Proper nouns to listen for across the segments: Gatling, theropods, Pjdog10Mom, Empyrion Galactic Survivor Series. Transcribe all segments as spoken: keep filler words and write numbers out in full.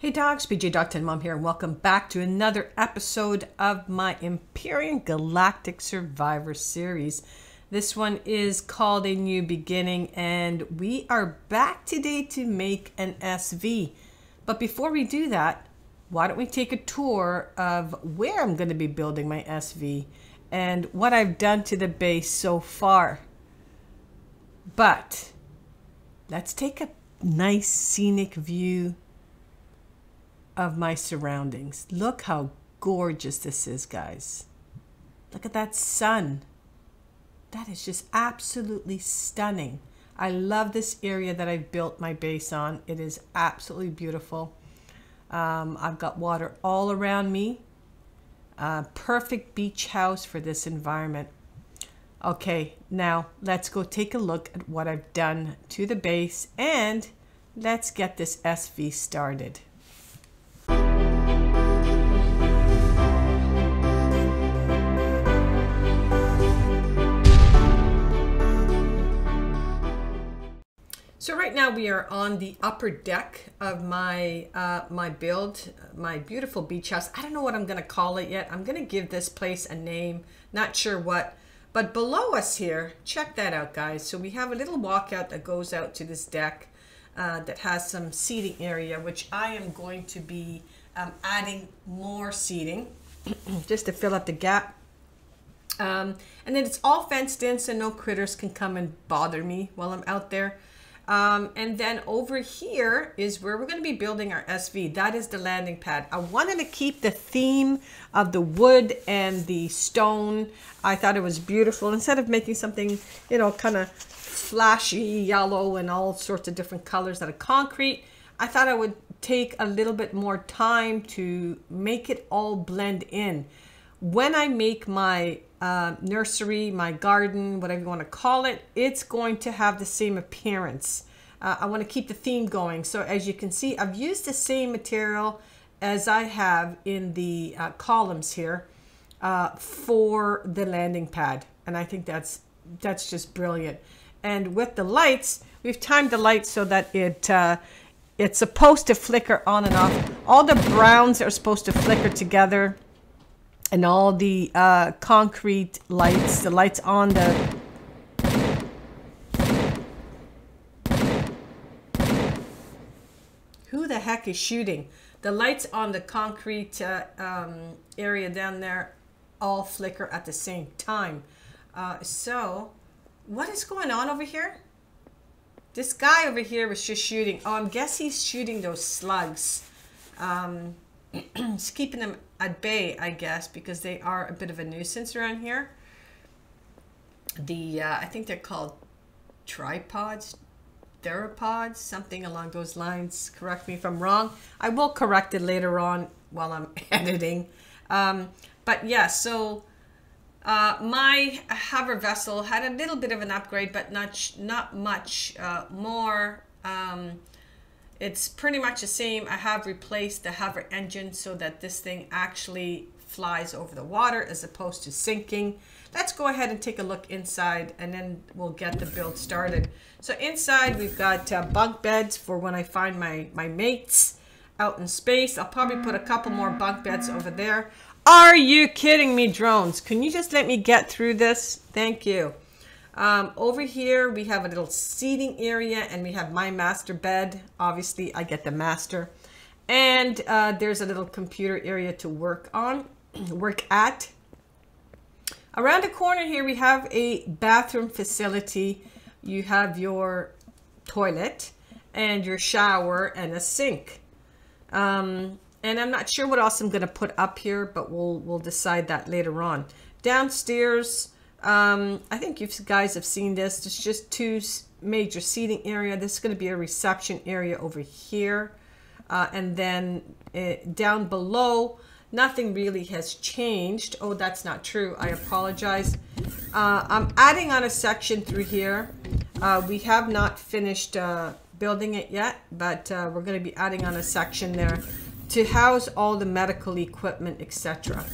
Hey dogs, P J Dog ten Mom here, and welcome back to another episode of my Empyrion Galactic Survivor Series. This one is called A New Beginning, and we are back today to make an S V. But before we do that, why don't we take a tour of where I'm going to be building my S V and what I've done to the base so far. But let's take a nice scenic view of my surroundings. Look how gorgeous this is, guys. Look at that sun. That is just absolutely stunning. I love this area that I've built my base on. It is absolutely beautiful. Um, I've got water all around me. Uh, perfect beach house for this environment. Okay, now let's go take a look at what I've done to the base and let's get this S V started. So right now we are on the upper deck of my uh, my build, my beautiful beach house. I don't know what I'm going to call it yet. I'm going to give this place a name, not sure what. But below us here, check that out, guys. So we have a little walkout that goes out to this deck uh, that has some seating area, which I am going to be um, adding more seating just to fill up the gap. Um, and then it's all fenced in so no critters can come and bother me while I'm out there. Um, and then over here is where we're going to be building our S V. That is the landing pad. I wanted to keep the theme of the wood and the stone. I thought it was beautiful. Instead of making something, you know, kind of flashy yellow and all sorts of different colors out of concrete, I thought I would take a little bit more time to make it all blend in. When I make my uh, nursery, my garden, whatever you want to call it, it's going to have the same appearance. Uh, I want to keep the theme going. So as you can see, I've used the same material as I have in the uh, columns here uh, for the landing pad. And I think that's, that's just brilliant. And with the lights, we've timed the lights so that it, uh, it's supposed to flicker on and off. All the browns are supposed to flicker together. And all the uh, concrete lights, the lights on the... Who the heck is shooting? The lights on the concrete uh, um, area down there all flicker at the same time. Uh, so, what is going on over here? This guy over here was just shooting. Oh, I guess he's shooting those slugs. Um... It's keeping them at bay, I guess, because they are a bit of a nuisance around here. The, uh, I think they're called tripods, theropods, something along those lines. Correct me if I'm wrong. I will correct it later on while I'm editing. Um, but yeah, so uh, my hover vessel had a little bit of an upgrade, but not, sh not much uh, more. Um, It's pretty much the same. I have replaced the hover engine so that this thing actually flies over the water as opposed to sinking. Let's go ahead and take a look inside and then we'll get the build started. So inside we've got uh, bunk beds for when I find my, my mates out in space. I'll probably put a couple more bunk beds over there. Are you kidding me, drones? Can you just let me get through this? Thank you. Um, over here, we have a little seating area and we have my master bed. Obviously, I get the master. And uh, there's a little computer area to work on, work at. Around the corner here, we have a bathroom facility. You have your toilet and your shower and a sink. Um, and I'm not sure what else I'm going to put up here, but we'll, we'll decide that later on. Downstairs... Um, I think you guys have seen this. There's just two major seating area. This is going to be a reception area over here. Uh, and then uh, down below, nothing really has changed. Oh, that's not true. I apologize. Uh, I'm adding on a section through here. Uh, we have not finished uh, building it yet, but uh, we're going to be adding on a section there to house all the medical equipment, et cetera.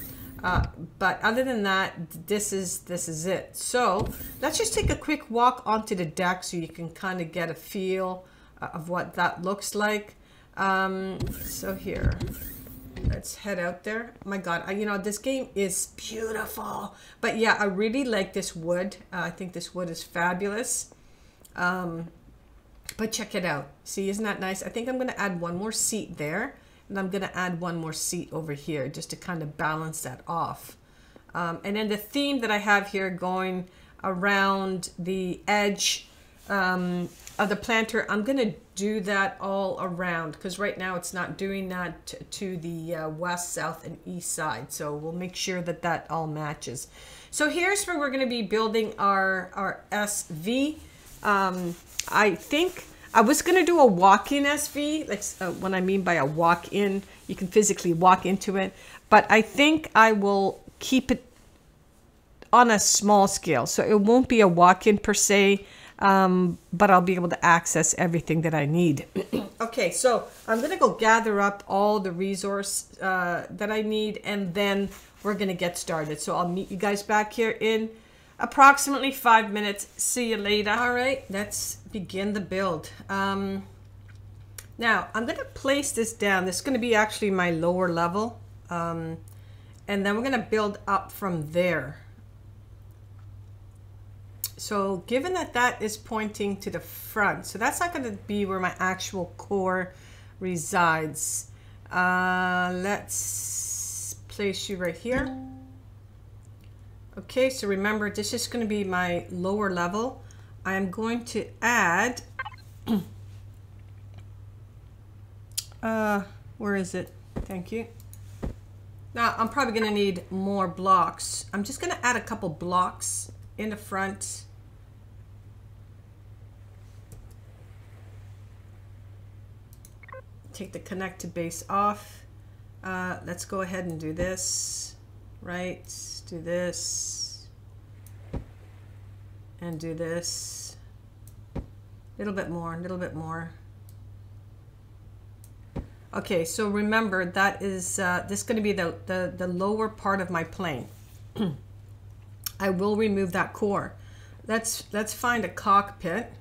Uh, but other than that, this is this is it. So let's just take a quick walk onto the deck so you can kind of get a feel uh, of what that looks like. Um, so here, let's head out there. My God, I, you know, this game is beautiful. But yeah, I really like this wood. Uh, I think this wood is fabulous. Um, but check it out. See, isn't that nice? I think I'm going to add one more seat there. And I'm going to add one more seat over here just to kind of balance that off. Um, and then the theme that I have here going around the edge um, of the planter, I'm going to do that all around because right now it's not doing that to the uh, west, south, and east side. So we'll make sure that that all matches. So here's where we're going to be building our, our S V. Um, I think... I was going to do a walk-in S V, like uh, what I mean by a walk-in, you can physically walk into it, but I think I will keep it on a small scale. So it won't be a walk-in per se, um, but I'll be able to access everything that I need. Okay, so I'm going to go gather up all the resource uh, that I need, and then we're going to get started. So I'll meet you guys back here in approximately five minutes. See you later. All right, let's begin the build. Um, now I'm going to place this down. This is going to be actually my lower level. Um, and then we're going to build up from there. So given that that is pointing to the front, so that's not going to be where my actual core resides. Uh, let's place you right here. Okay, so remember, this is going to be my lower level. I'm going to add, uh, where is it? Thank you. Now, I'm probably going to need more blocks. I'm just going to add a couple blocks in the front. Take the connect to base off. Uh, let's go ahead and do this. Right, do this and do this. A little bit more, a little bit more. Okay, so remember that is uh, this is going to be the, the the lower part of my plane. I will remove that core. Let's let's find a cockpit.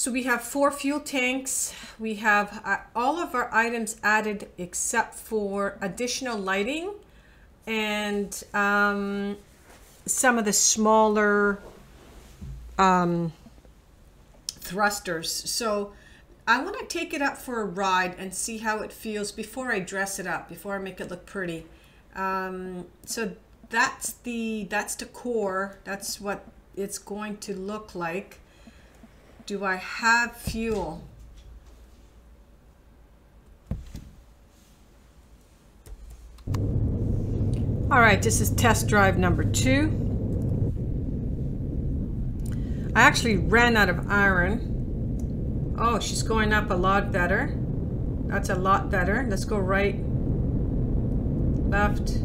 So we have four fuel tanks. We have uh, all of our items added except for additional lighting and um, some of the smaller um, thrusters. So I want to take it up for a ride and see how it feels before I dress it up, before I make it look pretty. Um, so that's the that's the core. That's what it's going to look like. Do I have fuel? All right, this is test drive number two. I actually ran out of iron. Oh, she's going up a lot better. That's a lot better. Let's go right, left.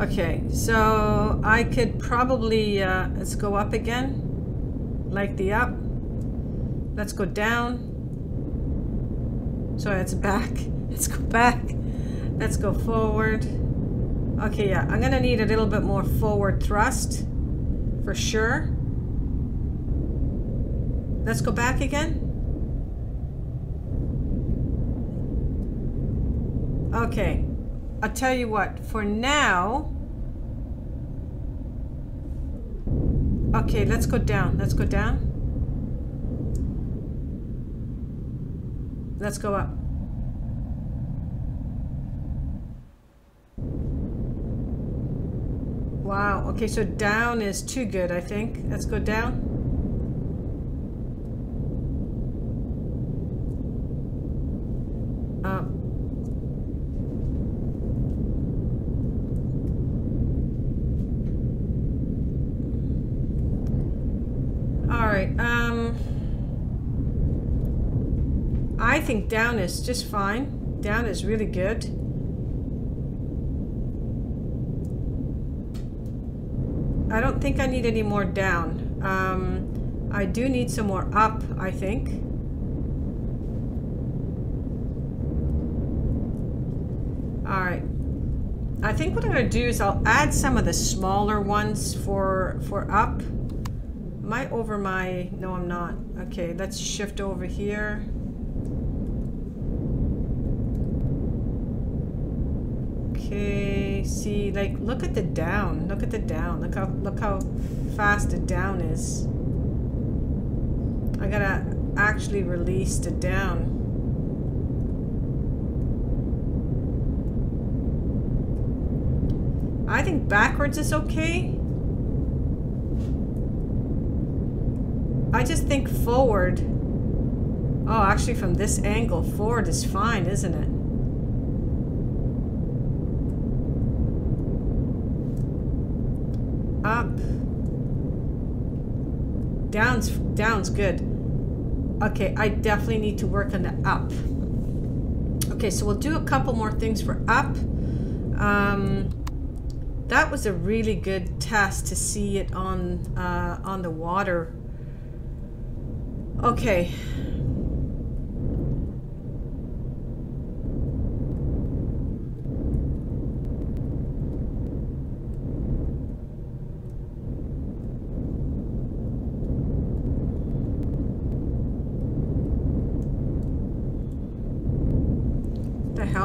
Okay, so I could probably, uh, let's go up again, like the up. Let's go down. So it's back. Let's go back. Let's go forward. Okay, yeah, I'm gonna need a little bit more forward thrust for sure. Let's go back again. Okay, I'll tell you what, for now. Okay, let's go down. Let's go down. Let's go up. Wow, okay, so down is too good, I think. Let's go down. Up. All right, um, I think down is just fine. Down is really good. I don't think I need any more down. Um, I do need some more up, I think. All right. I think what I'm gonna do is I'll add some of the smaller ones for, for up. Am I over my, no I'm not. Okay, let's shift over here. Okay, see, like, look at the down. Look at the down. Look how look how fast the down is. I gotta actually release the down. I think backwards is okay. I just think forward. Oh, actually from this angle, forward is fine, isn't it? Up. Down's, down's good. Okay, I definitely need to work on the up. Okay, so we'll do a couple more things for up. Um, that was a really good test to see it on, uh, on the water. Okay.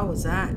Was that?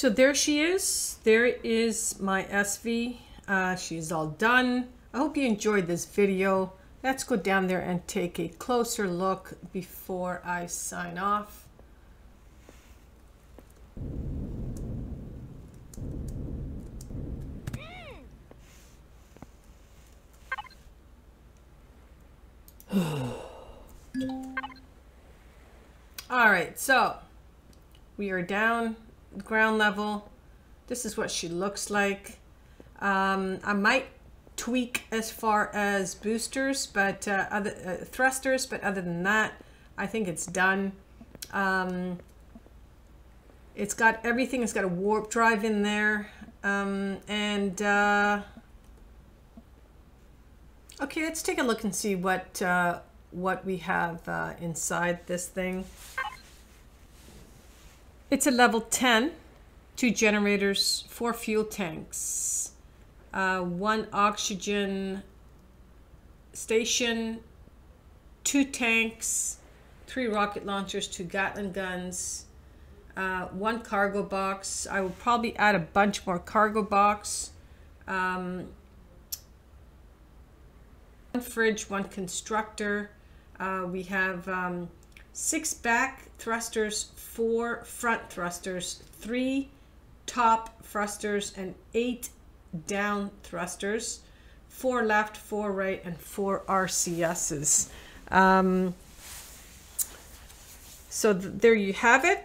So there she is. There is my S V. Uh, she's all done. I hope you enjoyed this video. Let's go down there and take a closer look before I sign off. All right, so we are down ground level. This is what she looks like. Um, I might tweak as far as boosters, but uh, other uh, thrusters, but other than that, I think it's done. Um, it's got everything. It's got a warp drive in there, um, and uh, okay, let's take a look and see what uh, what we have uh, inside this thing. It's a level ten, two generators, four fuel tanks, uh, one oxygen station, two tanks, three rocket launchers, two Gatling guns, uh, one cargo box. I will probably add a bunch more cargo box, um, one fridge, one constructor. Uh, we have um, six back thrusters, four front thrusters, three top thrusters, and eight down thrusters, four left, four right, and four R C Ss. Um, so th there you have it.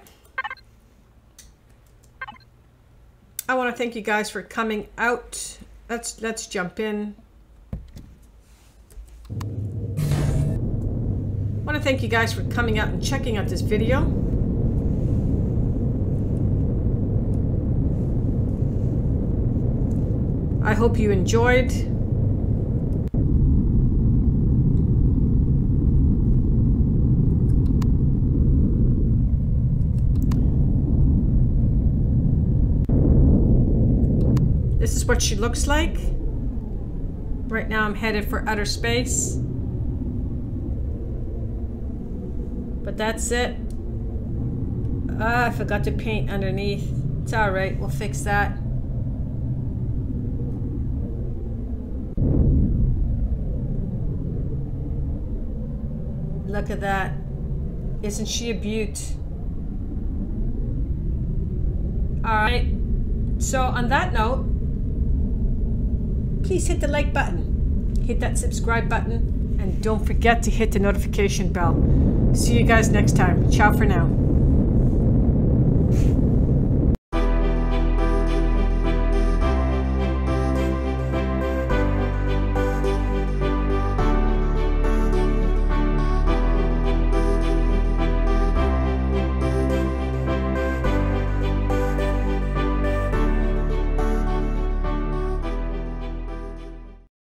I want to thank you guys for coming out. Let's, let's jump in. I want to thank you guys for coming out and checking out this video. I hope you enjoyed. This is what she looks like. Right now I'm headed for outer space. But that's it. Ah, I forgot to paint underneath. It's all right, we'll fix that. Look at that. Isn't she a beaut? All right. So on that note, please hit the like button, hit that subscribe button, and don't forget to hit the notification bell. See you guys next time. Ciao for now.